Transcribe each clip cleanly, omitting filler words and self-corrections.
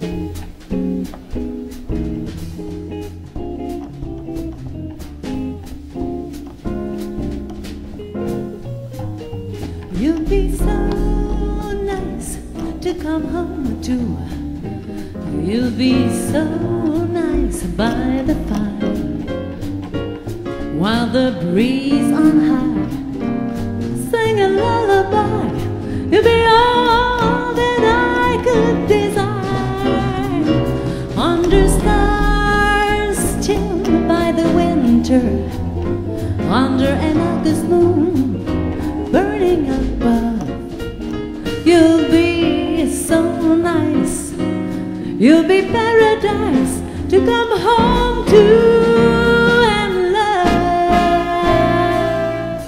You'd be so nice to come home to. You'd be so nice by the fire, while the breeze on high sang a lullaby. You'd be all that I could desire. Under stars chilled by the winter, under an August moon burning above. You'll be so nice, you'll be paradise to come home to and love.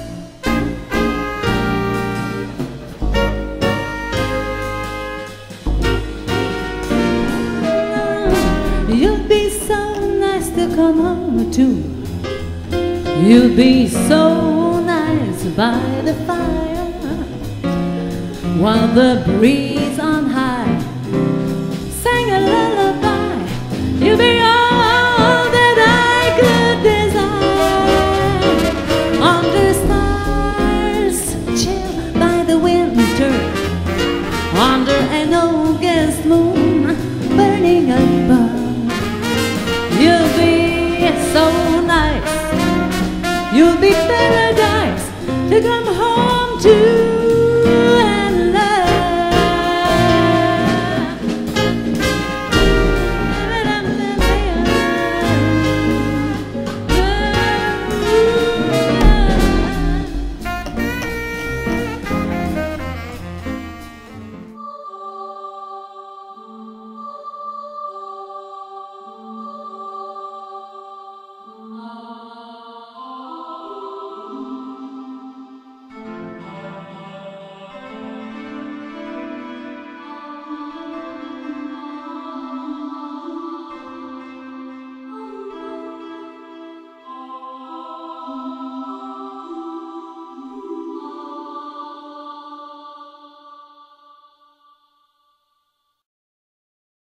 You'll be so nice to come home to. You'll be so by the fire, while the breeze on high sang a lullaby. You'll be all that I could desire. Under stars chilled by the winter, under an August moon burning above. You'll be so nice, you'll be paradise to come home to.